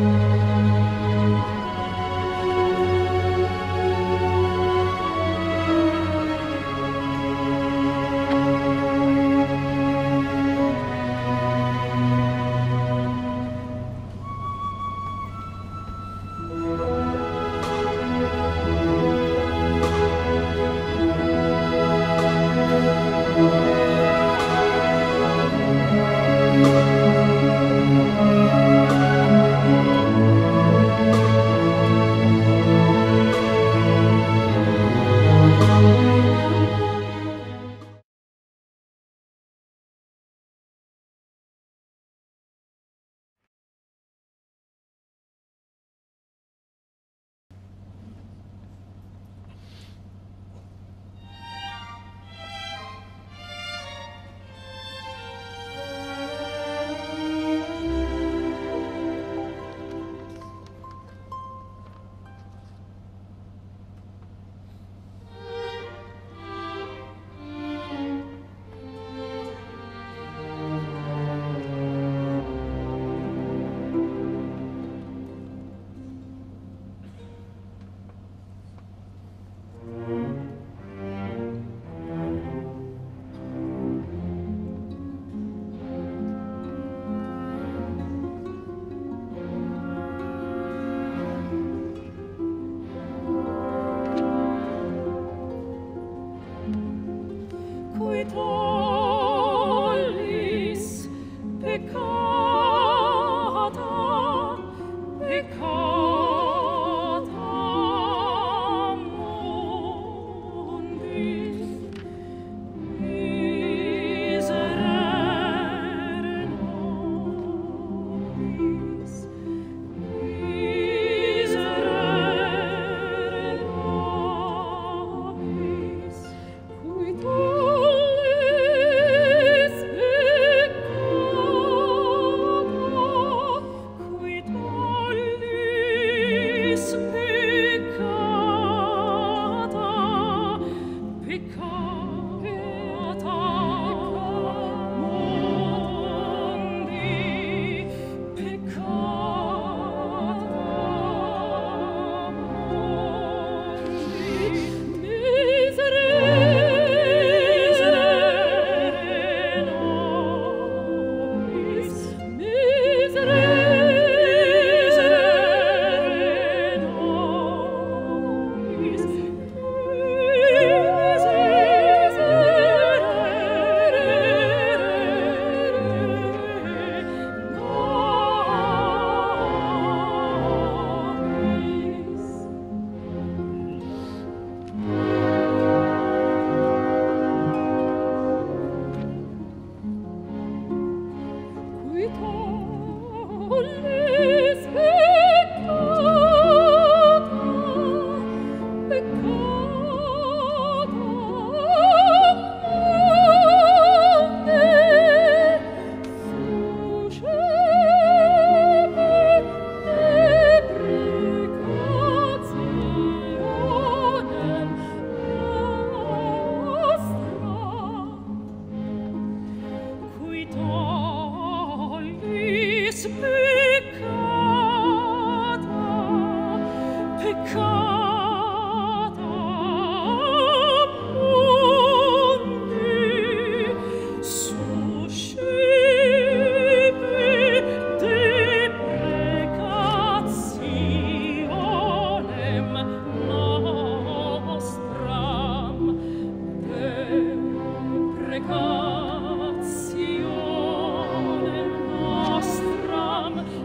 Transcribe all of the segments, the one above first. Precazione nostra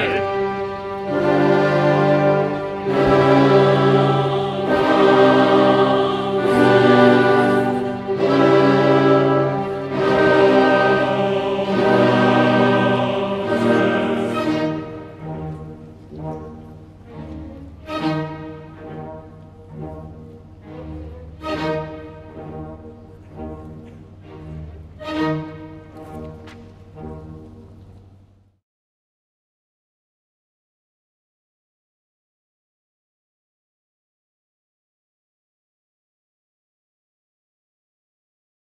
Amen.